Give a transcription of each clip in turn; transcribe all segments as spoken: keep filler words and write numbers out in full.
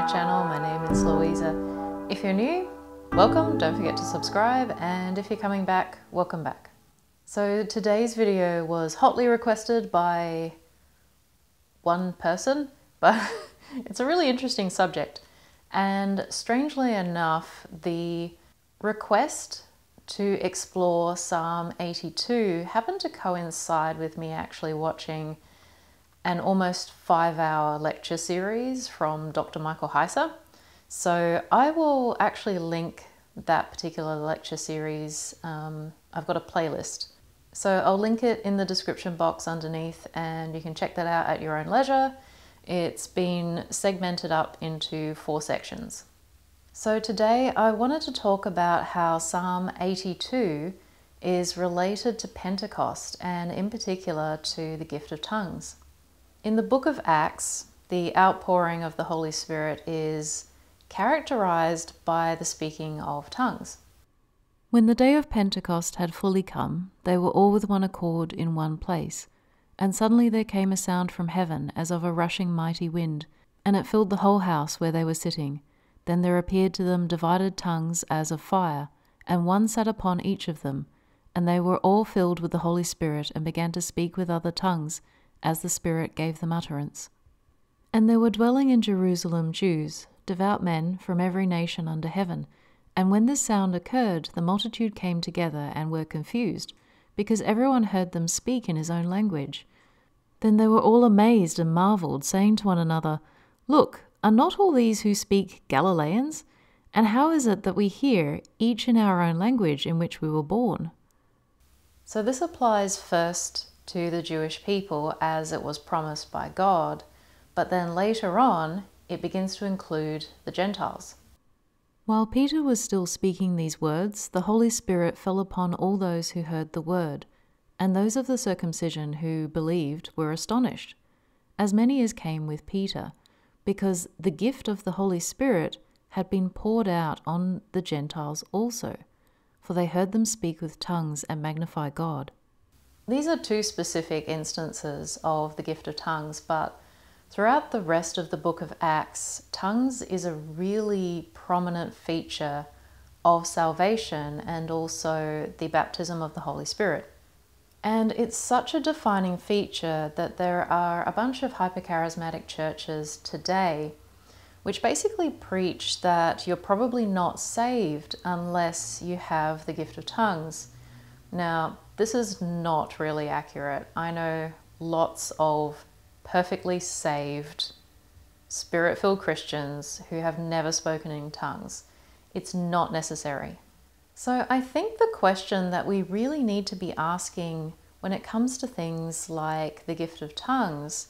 my channel. My name is Louisa. If you're new, welcome, don't forget to subscribe, and if you're coming back, welcome back. So today's video was hotly requested by one person, but it's a really interesting subject, and strangely enough the request to explore Psalm eighty-two happened to coincide with me actually watching an almost five-hour lecture series from Doctor Michael Heiser. So I will actually link that particular lecture series. Um, I've got a playlist. So I'll link it in the description box underneath and you can check that out at your own leisure. It's been segmented up into four sections. So today I wanted to talk about how Psalm eighty-two is related to Pentecost and in particular to the gift of tongues. In the book of Acts, the outpouring of the Holy Spirit is characterized by the speaking of tongues. When the day of Pentecost had fully come, they were all with one accord in one place, and suddenly there came a sound from heaven as of a rushing mighty wind, and it filled the whole house where they were sitting. Then there appeared to them divided tongues as of fire, and one sat upon each of them, and they were all filled with the Holy Spirit and began to speak with other tongues, as the Spirit gave them utterance. And there were dwelling in Jerusalem Jews, devout men from every nation under heaven. And when this sound occurred, the multitude came together and were confused, because everyone heard them speak in his own language. Then they were all amazed and marveled, saying to one another, "Look, are not all these who speak Galileans? And how is it that we hear, each in our own language in which we were born?" So this applies first to the Jewish people as it was promised by God, but then later on it begins to include the Gentiles. While Peter was still speaking these words, the Holy Spirit fell upon all those who heard the word, and those of the circumcision who believed were astonished, as many as came with Peter, because the gift of the Holy Spirit had been poured out on the Gentiles also, for they heard them speak with tongues and magnify God. These are two specific instances of the gift of tongues, but throughout the rest of the book of Acts, tongues is a really prominent feature of salvation and also the baptism of the Holy Spirit. And it's such a defining feature that there are a bunch of hypercharismatic churches today which basically preach that you're probably not saved unless you have the gift of tongues. Now, this is not really accurate. I know lots of perfectly saved, spirit-filled Christians who have never spoken in tongues. It's not necessary. So I think the question that we really need to be asking when it comes to things like the gift of tongues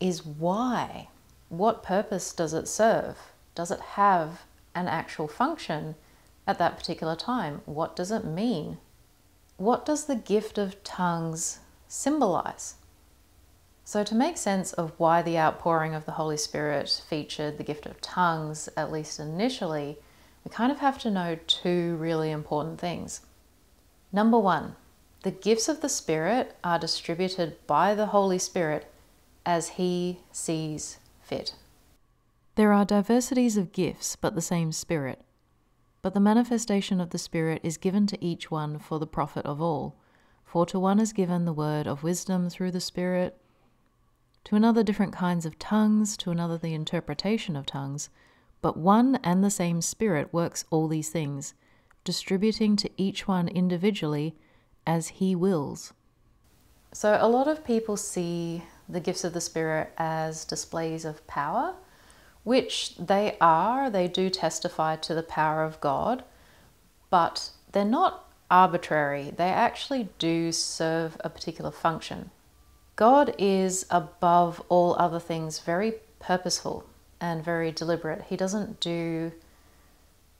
is why? What purpose does it serve? Does it have an actual function at that particular time? What does it mean? What does the gift of tongues symbolize? So to make sense of why the outpouring of the Holy Spirit featured the gift of tongues, at least initially, we kind of have to know two really important things. Number one, the gifts of the Spirit are distributed by the Holy Spirit as He sees fit. There are diversities of gifts, but the same Spirit. But the manifestation of the Spirit is given to each one for the profit of all. For to one is given the word of wisdom through the Spirit, to another different kinds of tongues, to another the interpretation of tongues. But one and the same Spirit works all these things, distributing to each one individually as He wills. So a lot of people see the gifts of the Spirit as displays of power, which they are. They do testify to the power of God, but they're not arbitrary. They actually do serve a particular function. God is above all other things very purposeful and very deliberate. He doesn't do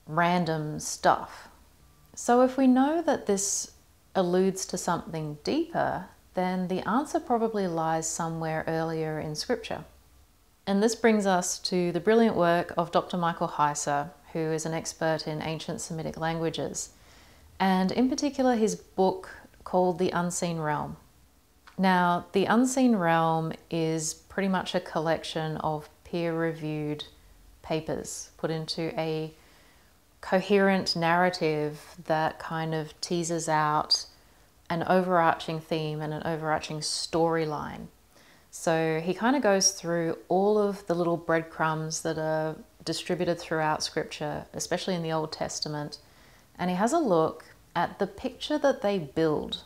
random stuff. So if we know that this alludes to something deeper, then the answer probably lies somewhere earlier in Scripture. And this brings us to the brilliant work of Doctor Michael Heiser, who is an expert in ancient Semitic languages, and in particular his book called The Unseen Realm. Now, The Unseen Realm is pretty much a collection of peer-reviewed papers, put into a coherent narrative that kind of teases out an overarching theme and an overarching storyline. So he kind of goes through all of the little breadcrumbs that are distributed throughout Scripture, especially in the Old Testament, and he has a look at the picture that they build.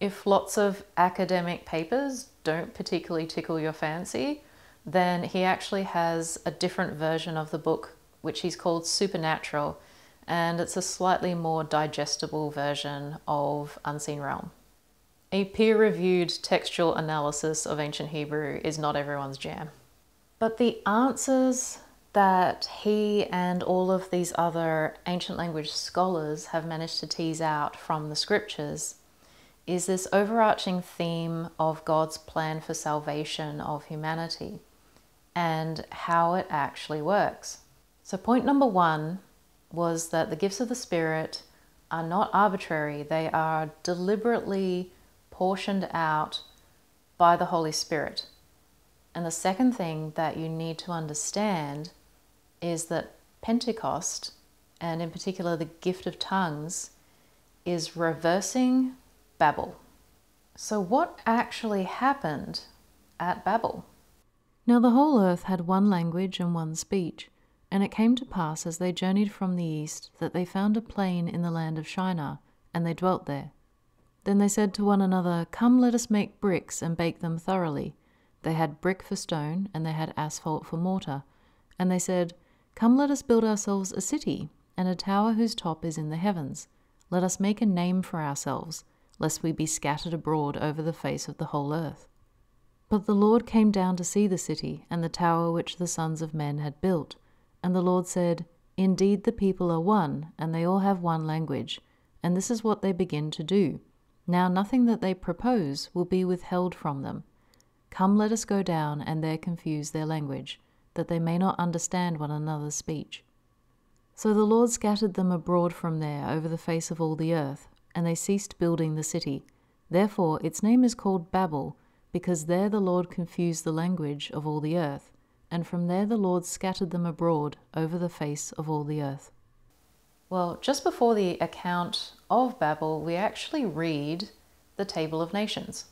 If lots of academic papers don't particularly tickle your fancy, then he actually has a different version of the book, which he's called Supernatural, and it's a slightly more digestible version of Unseen Realm. A peer-reviewed textual analysis of ancient Hebrew is not everyone's jam. But the answers that he and all of these other ancient language scholars have managed to tease out from the scriptures is this overarching theme of God's plan for salvation of humanity and how it actually works. So point number one was that the gifts of the Spirit are not arbitrary. They are deliberately portioned out by the Holy Spirit. And the second thing that you need to understand is that Pentecost, and in particular the gift of tongues, is reversing Babel. So what actually happened at Babel? Now the whole earth had one language and one speech, and it came to pass as they journeyed from the east that they found a plain in the land of Shinar, and they dwelt there. Then they said to one another, "Come, let us make bricks and bake them thoroughly." They had brick for stone, and they had asphalt for mortar. And they said, "Come, let us build ourselves a city, and a tower whose top is in the heavens. Let us make a name for ourselves, lest we be scattered abroad over the face of the whole earth." But the Lord came down to see the city, and the tower which the sons of men had built. And the Lord said, "Indeed the people are one, and they all have one language, and this is what they begin to do. Now nothing that they propose will be withheld from them. Come, let us go down and there confuse their language, that they may not understand one another's speech." So the Lord scattered them abroad from there over the face of all the earth, and they ceased building the city. Therefore its name is called Babel, because there the Lord confused the language of all the earth, and from there the Lord scattered them abroad over the face of all the earth. Well, just before the account of Babel, we actually read the Table of Nations.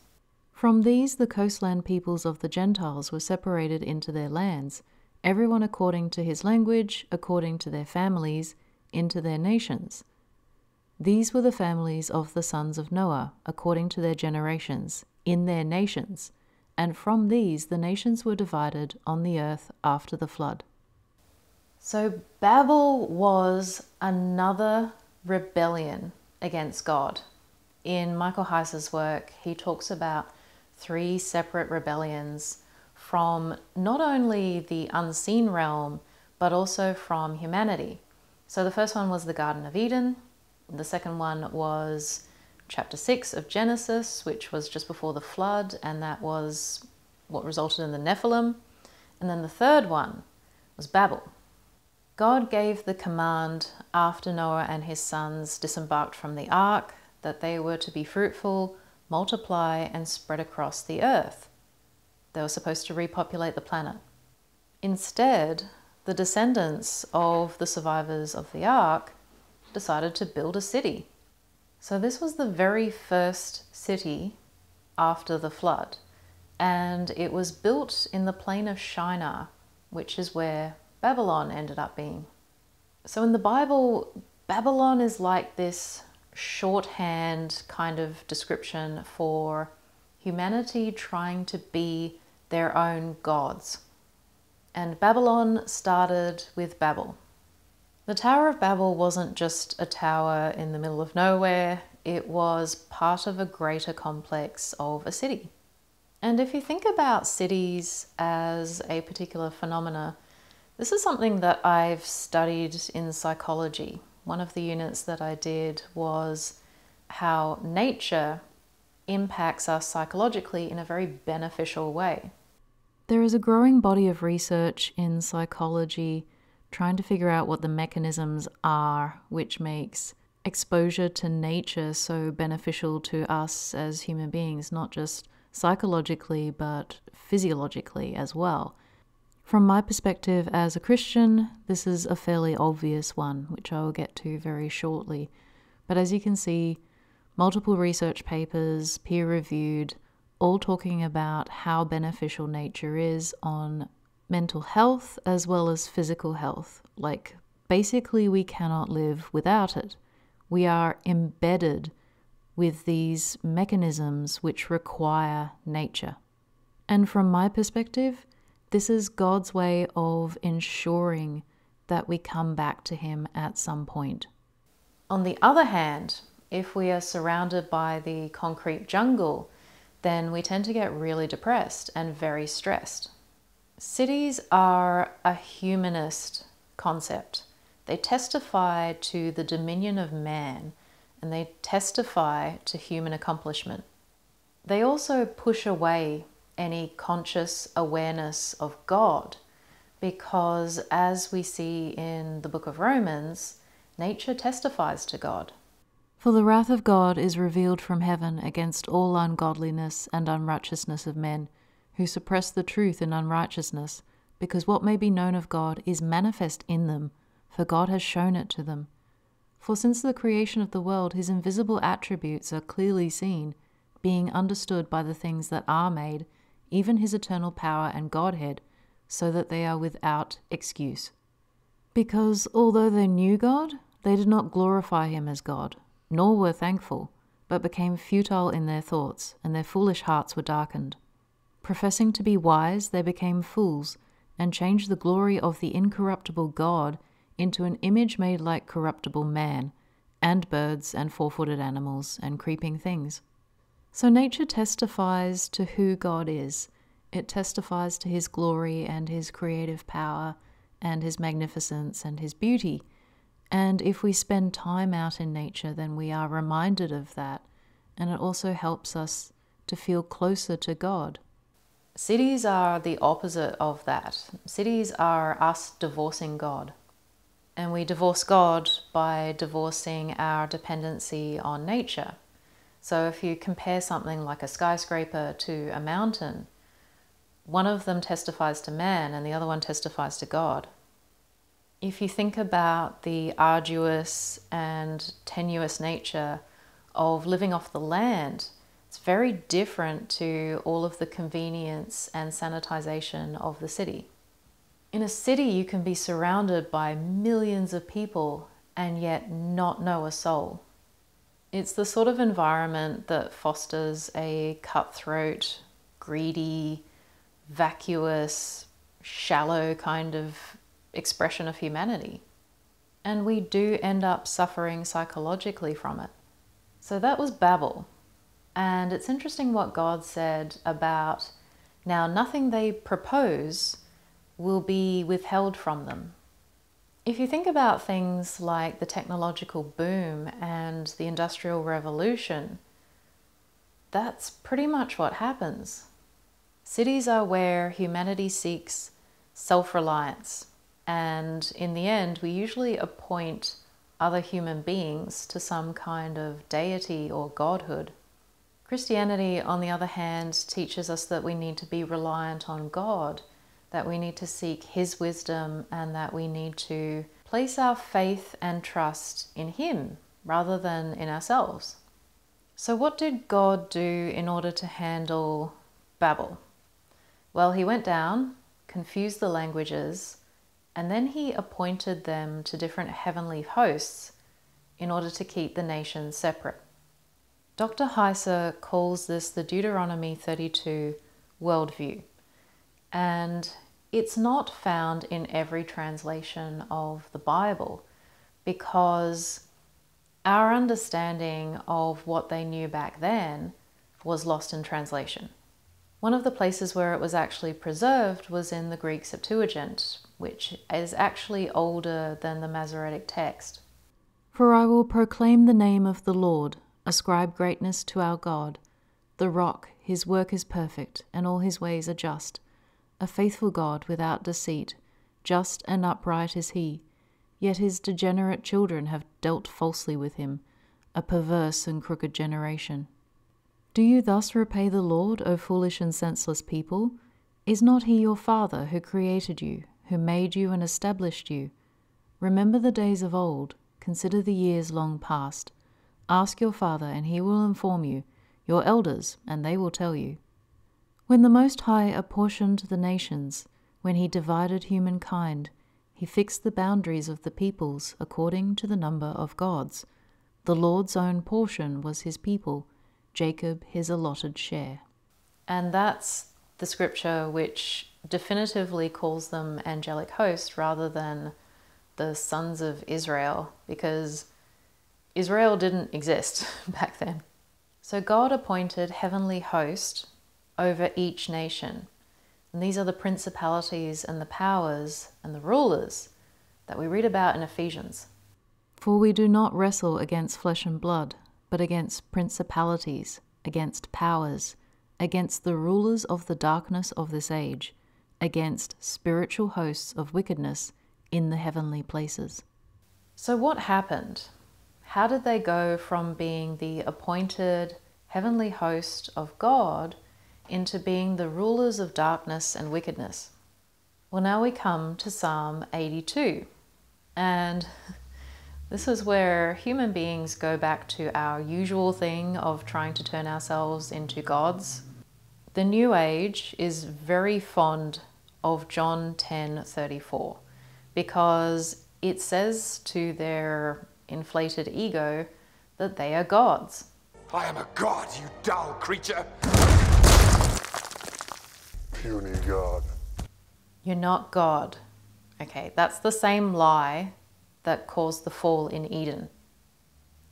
From these the coastland peoples of the Gentiles were separated into their lands, everyone according to his language, according to their families, into their nations. These were the families of the sons of Noah, according to their generations, in their nations, and from these the nations were divided on the earth after the flood. So Babel was another rebellion against God. In Michael Heiser's work, he talks about three separate rebellions from not only the unseen realm, but also from humanity. So the first one was the Garden of Eden. The second one was chapter six of Genesis, which was just before the flood, and that was what resulted in the Nephilim. And then the third one was Babel. God gave the command after Noah and his sons disembarked from the ark that they were to be fruitful, multiply, and spread across the earth. They were supposed to repopulate the planet. Instead, the descendants of the survivors of the ark decided to build a city. So this was the very first city after the flood, and it was built in the plain of Shinar, which is where Babylon ended up being. So in the Bible, Babylon is like this shorthand kind of description for humanity trying to be their own gods. And Babylon started with Babel. The Tower of Babel wasn't just a tower in the middle of nowhere, it was part of a greater complex of a city. And if you think about cities as a particular phenomena, this is something that I've studied in psychology. One of the units that I did was how nature impacts us psychologically in a very beneficial way. There is a growing body of research in psychology trying to figure out what the mechanisms are which makes exposure to nature so beneficial to us as human beings, not just psychologically but physiologically as well. From my perspective as a Christian, this is a fairly obvious one, which I will get to very shortly. But as you can see, multiple research papers, peer-reviewed, all talking about how beneficial nature is on mental health as well as physical health. Like, basically we cannot live without it. We are embedded with these mechanisms which require nature. And from my perspective, this is God's way of ensuring that we come back to Him at some point. On the other hand, if we are surrounded by the concrete jungle, then we tend to get really depressed and very stressed. Cities are a humanist concept. They testify to the dominion of man, and they testify to human accomplishment. They also push away any conscious awareness of God, because as we see in the book of Romans, nature testifies to God. For the wrath of God is revealed from heaven against all ungodliness and unrighteousness of men, who suppress the truth in unrighteousness, because what may be known of God is manifest in them, for God has shown it to them. For since the creation of the world, His invisible attributes are clearly seen, being understood by the things that are made, even His eternal power and Godhead, so that they are without excuse. Because although they knew God, they did not glorify Him as God, nor were thankful, but became futile in their thoughts, and their foolish hearts were darkened. Professing to be wise, they became fools, and changed the glory of the incorruptible God into an image made like corruptible man, and birds, and four-footed animals, and creeping things. So nature testifies to who God is. It testifies to His glory and His creative power and His magnificence and His beauty. And if we spend time out in nature, then we are reminded of that. And it also helps us to feel closer to God. Cities are the opposite of that. Cities are us divorcing God. And we divorce God by divorcing our dependency on nature. So if you compare something like a skyscraper to a mountain, one of them testifies to man and the other one testifies to God. If you think about the arduous and tenuous nature of living off the land, it's very different to all of the convenience and sanitization of the city. In a city, you can be surrounded by millions of people and yet not know a soul. It's the sort of environment that fosters a cutthroat, greedy, vacuous, shallow kind of expression of humanity. And we do end up suffering psychologically from it. So that was Babel. And it's interesting what God said about, now nothing they propose will be withheld from them. If you think about things like the technological boom and the Industrial Revolution, that's pretty much what happens. Cities are where humanity seeks self-reliance, and in the end we usually appoint other human beings to some kind of deity or godhood. Christianity, on the other hand, teaches us that we need to be reliant on God, that we need to seek His wisdom, and that we need to place our faith and trust in Him rather than in ourselves. So what did God do in order to handle Babel? Well, He went down, confused the languages, and then He appointed them to different heavenly hosts in order to keep the nations separate. Doctor Heiser calls this the Deuteronomy thirty-two worldview. And it's not found in every translation of the Bible, because our understanding of what they knew back then was lost in translation. One of the places where it was actually preserved was in the Greek Septuagint, which is actually older than the Masoretic text. For I will proclaim the name of the Lord, ascribe greatness to our God, the rock, His work is perfect, and all His ways are just. A faithful God without deceit, just and upright is He, yet His degenerate children have dealt falsely with Him, a perverse and crooked generation. Do you thus repay the Lord, O foolish and senseless people? Is not he your Father who created you, who made you and established you? Remember the days of old, consider the years long past. Ask your Father, and he will inform you, your elders, and they will tell you. When the Most High apportioned the nations, when he divided humankind, he fixed the boundaries of the peoples according to the number of gods. The Lord's own portion was his people, Jacob his allotted share. And that's the scripture which definitively calls them angelic host rather than the sons of Israel, because Israel didn't exist back then. So God appointed heavenly host over each nation. And these are the principalities and the powers and the rulers that we read about in Ephesians. For we do not wrestle against flesh and blood, but against principalities, against powers, against the rulers of the darkness of this age, against spiritual hosts of wickedness in the heavenly places. So what happened? How did they go from being the appointed heavenly host of God into being the rulers of darkness and wickedness? Well, now we come to Psalm eighty-two. And this is where human beings go back to our usual thing of trying to turn ourselves into gods. The New Age is very fond of John ten thirty-four because it says to their inflated ego that they are gods. I am a god, you dull creature. Puny god. You're not God. Okay, that's the same lie that caused the fall in Eden.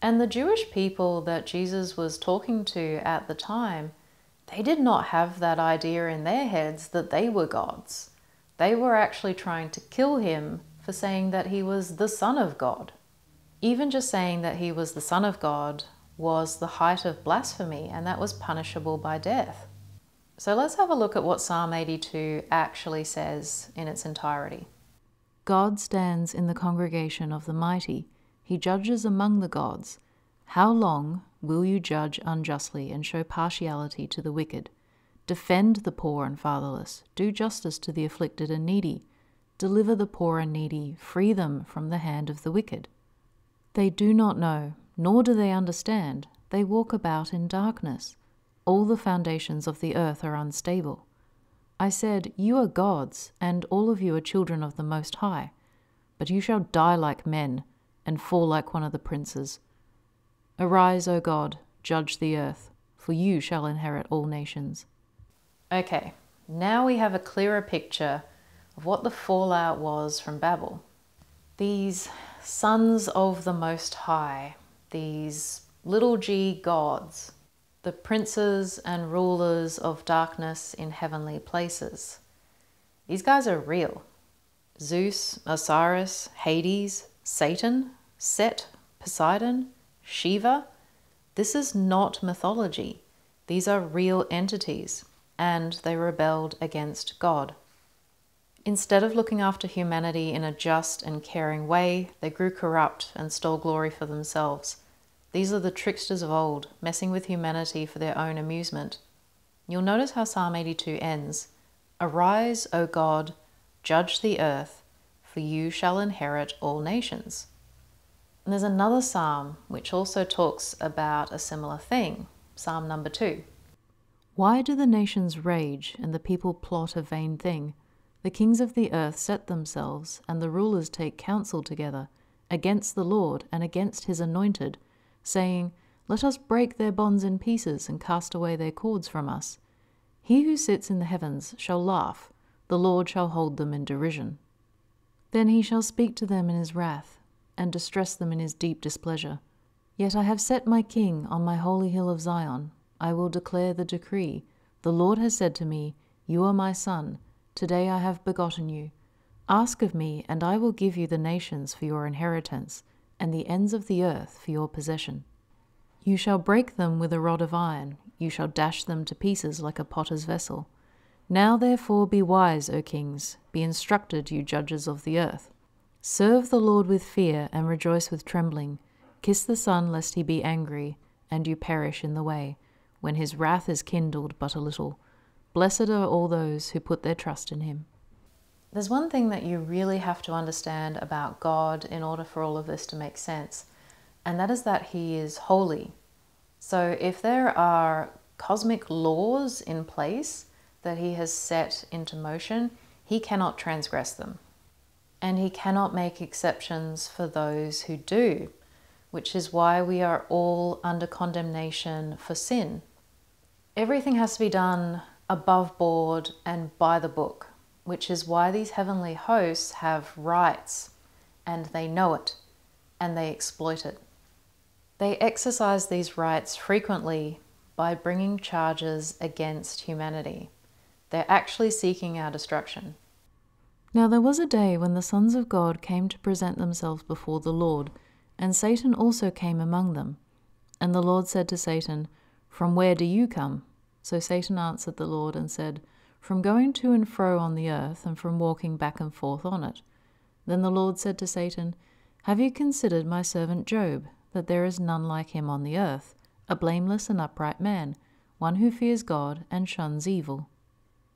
And the Jewish people that Jesus was talking to at the time, they did not have that idea in their heads that they were gods. They were actually trying to kill him for saying that he was the Son of God. Even just saying that he was the Son of God was the height of blasphemy, and that was punishable by death. So let's have a look at what Psalm eighty-two actually says in its entirety. God stands in the congregation of the mighty. He judges among the gods. How long will you judge unjustly and show partiality to the wicked? Defend the poor and fatherless. Do justice to the afflicted and needy. Deliver the poor and needy. Free them from the hand of the wicked. They do not know, nor do they understand. They walk about in darkness. All the foundations of the earth are unstable. I said, you are gods, and all of you are children of the Most High, but you shall die like men and fall like one of the princes. Arise, O God, judge the earth, for you shall inherit all nations. Okay, now we have a clearer picture of what the fallout was from Babel. These sons of the Most High, these little g gods, the princes and rulers of darkness in heavenly places. These guys are real. Zeus, Osiris, Hades, Satan, Set, Poseidon, Shiva. This is not mythology. These are real entities, and they rebelled against God. Instead of looking after humanity in a just and caring way, they grew corrupt and stole glory for themselves. These are the tricksters of old, messing with humanity for their own amusement. You'll notice how Psalm eighty-two ends. Arise, O God, judge the earth, for you shall inherit all nations. And there's another psalm which also talks about a similar thing, Psalm number two. Why do the nations rage and the people plot a vain thing? The kings of the earth set themselves, and the rulers take counsel together, against the Lord and against his anointed, saying, let us break their bonds in pieces and cast away their cords from us. He who sits in the heavens shall laugh, the Lord shall hold them in derision. Then he shall speak to them in his wrath, and distress them in his deep displeasure. Yet I have set my king on my holy hill of Zion. I will declare the decree. The Lord has said to me, you are my son, today I have begotten you. Ask of me, and I will give you the nations for your inheritance, and the ends of the earth for your possession. You shall break them with a rod of iron, you shall dash them to pieces like a potter's vessel. Now therefore be wise, O kings, be instructed, you judges of the earth. Serve the Lord with fear, and rejoice with trembling. Kiss the Son, lest he be angry, and you perish in the way, when his wrath is kindled but a little. Blessed are all those who put their trust in him. There's one thing that you really have to understand about God in order for all of this to make sense, and that is that he is holy. So if there are cosmic laws in place that he has set into motion, he cannot transgress them. And he cannot make exceptions for those who do, which is why we are all under condemnation for sin. Everything has to be done above board and by the book, which is why these heavenly hosts have rights, and they know it, and they exploit it. They exercise these rights frequently by bringing charges against humanity. They're actually seeking our destruction. Now there was a day when the sons of God came to present themselves before the Lord, and Satan also came among them. And the Lord said to Satan, "From where do you come?" So Satan answered the Lord and said, "From going to and fro on the earth, and from walking back and forth on it." Then the Lord said to Satan, "Have you considered my servant Job, that there is none like him on the earth, a blameless and upright man, one who fears God and shuns evil?"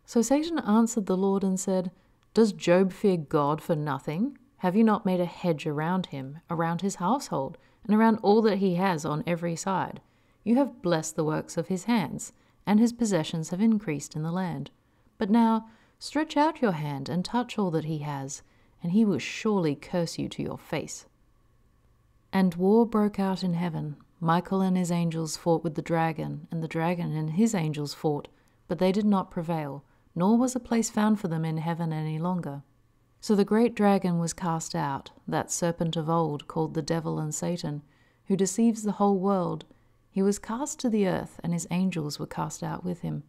So Satan answered the Lord and said, "Does Job fear God for nothing? Have you not made a hedge around him, around his household, and around all that he has on every side? You have blessed the works of his hands, and his possessions have increased in the land. But now stretch out your hand and touch all that he has, and he will surely curse you to your face." And war broke out in heaven. Michael and his angels fought with the dragon, and the dragon and his angels fought, but they did not prevail, nor was a place found for them in heaven any longer. So the great dragon was cast out, that serpent of old called the devil and Satan, who deceives the whole world. He was cast to the earth, and his angels were cast out with him.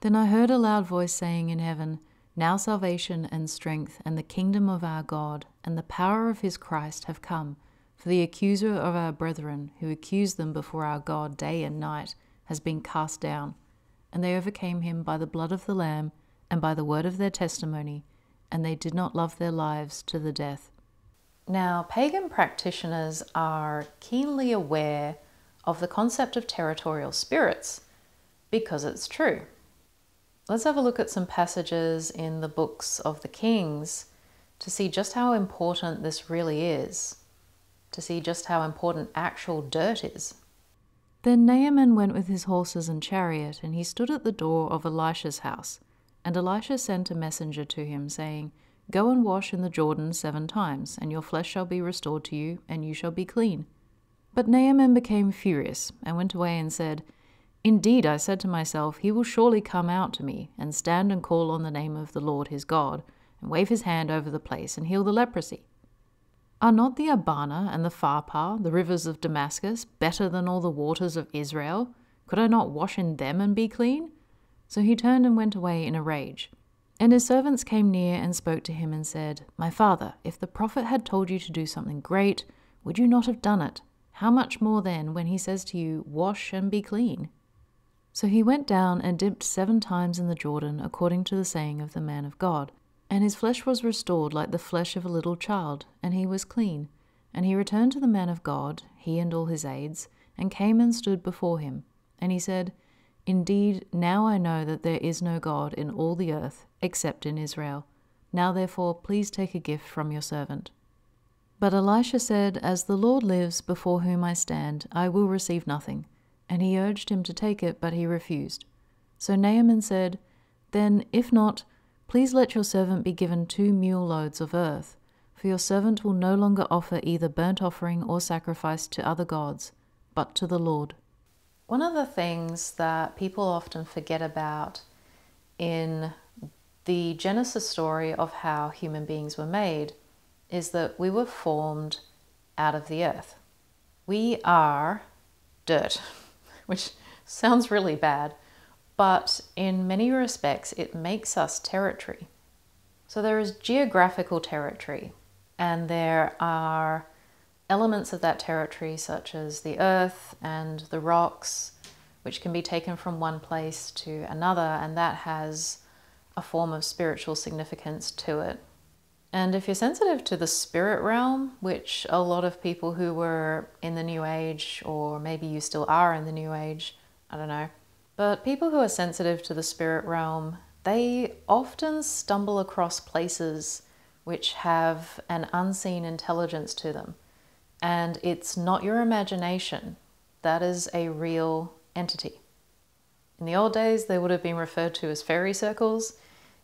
Then I heard a loud voice saying in heaven, "Now salvation and strength and the kingdom of our God and the power of his Christ have come, for the accuser of our brethren, who accused them before our God day and night, has been cast down. And they overcame him by the blood of the Lamb and by the word of their testimony, and they did not love their lives to the death." Now, pagan practitioners are keenly aware of the concept of territorial spirits because it's true. Let's have a look at some passages in the books of the Kings to see just how important this really is, to see just how important actual dirt is. Then Naaman went with his horses and chariot, and he stood at the door of Elisha's house. And Elisha sent a messenger to him, saying, "Go and wash in the Jordan seven times, and your flesh shall be restored to you, and you shall be clean." But Naaman became furious, and went away and said, "Indeed, I said to myself, he will surely come out to me, and stand and call on the name of the Lord his God, and wave his hand over the place, and heal the leprosy. Are not the Abana and the Pharpar, the rivers of Damascus, better than all the waters of Israel? Could I not wash in them and be clean?" So he turned and went away in a rage. And his servants came near and spoke to him and said, "My father, if the prophet had told you to do something great, would you not have done it? How much more then when he says to you, 'Wash and be clean'?" So he went down and dipped seven times in the Jordan, according to the saying of the man of God. And his flesh was restored like the flesh of a little child, and he was clean. And he returned to the man of God, he and all his aides, and came and stood before him. And he said, "Indeed, now I know that there is no God in all the earth, except in Israel. Now therefore, please take a gift from your servant." But Elisha said, "As the Lord lives, before whom I stand, I will receive nothing." And he urged him to take it, but he refused. So Naaman said, "Then, if not, please let your servant be given two mule loads of earth, for your servant will no longer offer either burnt offering or sacrifice to other gods, but to the Lord." One of the things that people often forget about in the Genesis story of how human beings were made is that we were formed out of the earth. We are dirt, which sounds really bad, but in many respects, it makes us territory. So there is geographical territory, and there are elements of that territory, such as the earth and the rocks, which can be taken from one place to another, and that has a form of spiritual significance to it. And if you're sensitive to the spirit realm, which a lot of people who were in the New Age, or maybe you still are in the New Age, I don't know, But people who are sensitive to the spirit realm, they often stumble across places which have an unseen intelligence to them. And it's not your imagination. That is a real entity. In the old days, they would have been referred to as fairy circles.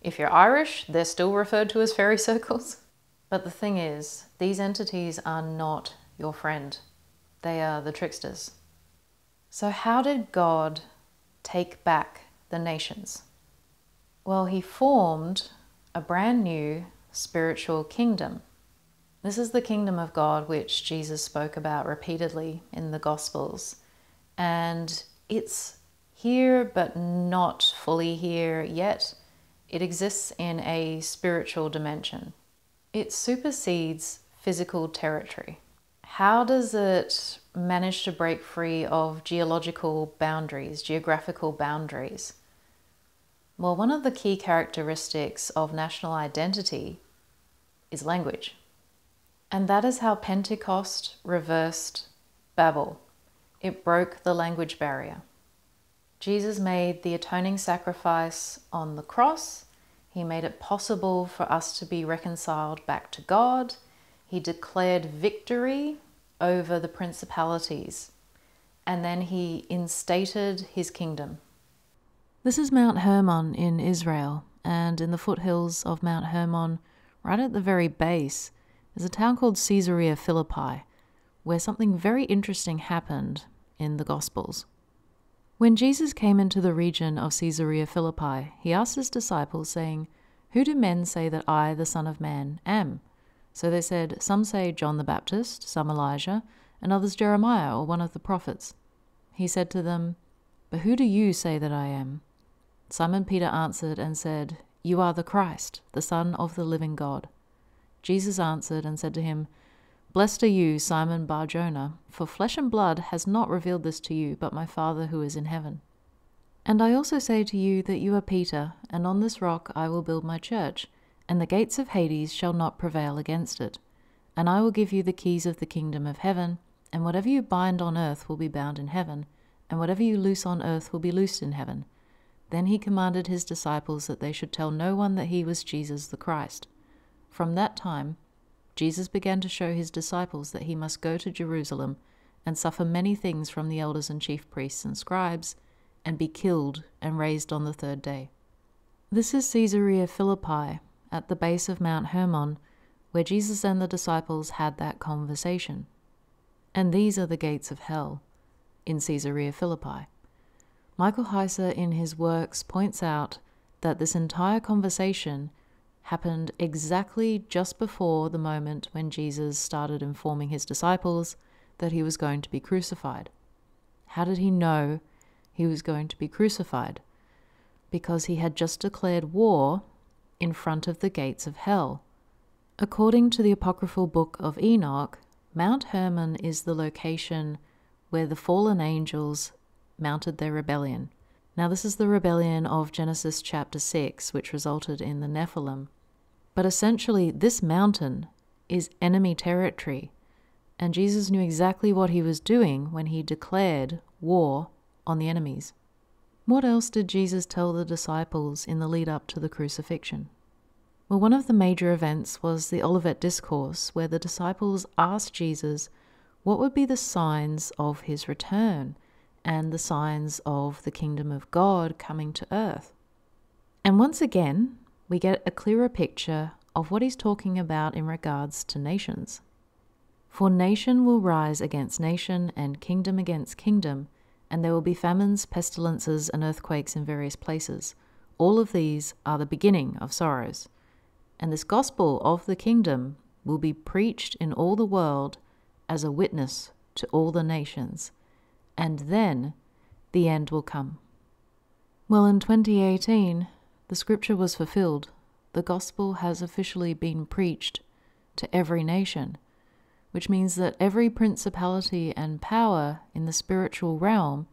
If you're Irish, they're still referred to as fairy circles. But the thing is, these entities are not your friend. They are the tricksters. So how did God take back the nations? Well, he formed a brand new spiritual kingdom. This is the kingdom of God, which Jesus spoke about repeatedly in the Gospels. And it's here, but not fully here yet. It exists in a spiritual dimension. It supersedes physical territory. How does it manage to break free of geological boundaries, geographical boundaries? Well, one of the key characteristics of national identity is language. And that is how Pentecost reversed Babel. It broke the language barrier. Jesus made the atoning sacrifice on the cross. He made it possible for us to be reconciled back to God. He declared victory over the principalities, and then he instated his kingdom. This is Mount Hermon in Israel, and in the foothills of Mount Hermon, right at the very base, there's a town called Caesarea Philippi, where something very interesting happened in the Gospels. When Jesus came into the region of Caesarea Philippi, he asked his disciples, saying, "Who do men say that I, the Son of Man, am?" So they said, "Some say John the Baptist, some Elijah, and others Jeremiah or one of the prophets." He said to them, "But who do you say that I am?" Simon Peter answered and said, "You are the Christ, the Son of the living God." Jesus answered and said to him, "Blessed are you, Simon Bar-Jonah, for flesh and blood has not revealed this to you, but my Father who is in heaven. And I also say to you that you are Peter, and on this rock I will build my church, and the gates of Hades shall not prevail against it. And I will give you the keys of the kingdom of heaven, and whatever you bind on earth will be bound in heaven, and whatever you loose on earth will be loosed in heaven." Then he commanded his disciples that they should tell no one that he was Jesus the Christ. From that time, Jesus began to show his disciples that he must go to Jerusalem and suffer many things from the elders and chief priests and scribes, and be killed and raised on the third day. This is Caesarea Philippi, at the base of Mount Hermon, where Jesus and the disciples had that conversation. And these are the gates of hell in Caesarea Philippi. Michael Heiser in his works points out that this entire conversation happened exactly just before the moment when Jesus started informing his disciples that he was going to be crucified. How did he know he was going to be crucified? Because he had just declared war in front of the gates of hell. According to the apocryphal book of Enoch, Mount Hermon is the location where the fallen angels mounted their rebellion. Now, this is the rebellion of Genesis chapter six, which resulted in the Nephilim. But essentially, this mountain is enemy territory, and Jesus knew exactly what he was doing when he declared war on the enemies. What else did Jesus tell the disciples in the lead up to the crucifixion? Well, one of the major events was the Olivet Discourse, where the disciples asked Jesus what would be the signs of his return and the signs of the kingdom of God coming to earth. And once again, we get a clearer picture of what he's talking about in regards to nations. For nation will rise against nation and kingdom against kingdom, and there will be famines, pestilences, and earthquakes in various places. All of these are the beginning of sorrows. And this gospel of the kingdom will be preached in all the world as a witness to all the nations. And then the end will come. Well, in twenty eighteen, the scripture was fulfilled. The gospel has officially been preached to every nation, which means that every principality and power in the spiritual realm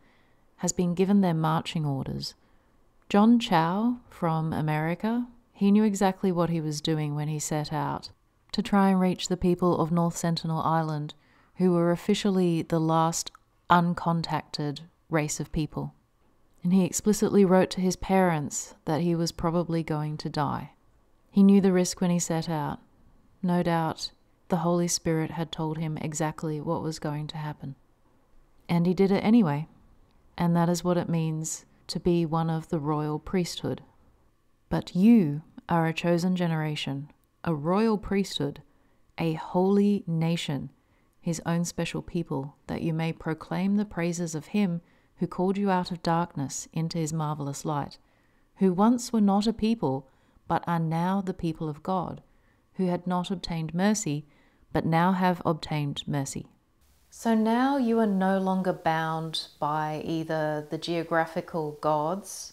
has been given their marching orders. John Chow from America, he knew exactly what he was doing when he set out to try and reach the people of North Sentinel Island, who were officially the last uncontacted race of people. and he explicitly wrote to his parents that he was probably going to die. He knew the risk when he set out. No doubt the Holy Spirit had told him exactly what was going to happen. And he did it anyway. And that is what it means to be one of the royal priesthood. But you are a chosen generation, a royal priesthood, a holy nation, his own special people, that you may proclaim the praises of him who called you out of darkness into his marvelous light, who once were not a people, but are now the people of God, who had not obtained mercy, but now have obtained mercy. So now you are no longer bound by either the geographical gods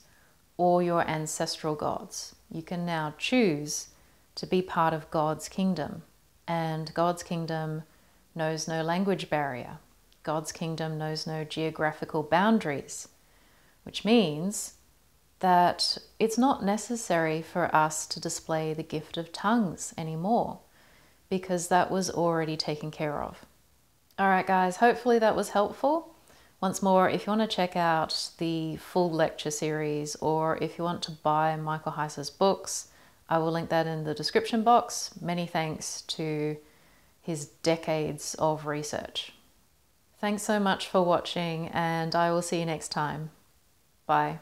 or your ancestral gods. You can now choose to be part of God's kingdom. And God's kingdom knows no language barrier. God's kingdom knows no geographical boundaries, which means that it's not necessary for us to display the gift of tongues anymore, because that was already taken care of. Alright guys, hopefully that was helpful. Once more, if you want to check out the full lecture series, or if you want to buy Michael Heiser's books, I will link that in the description box. Many thanks to his decades of research. Thanks so much for watching, and I will see you next time. Bye.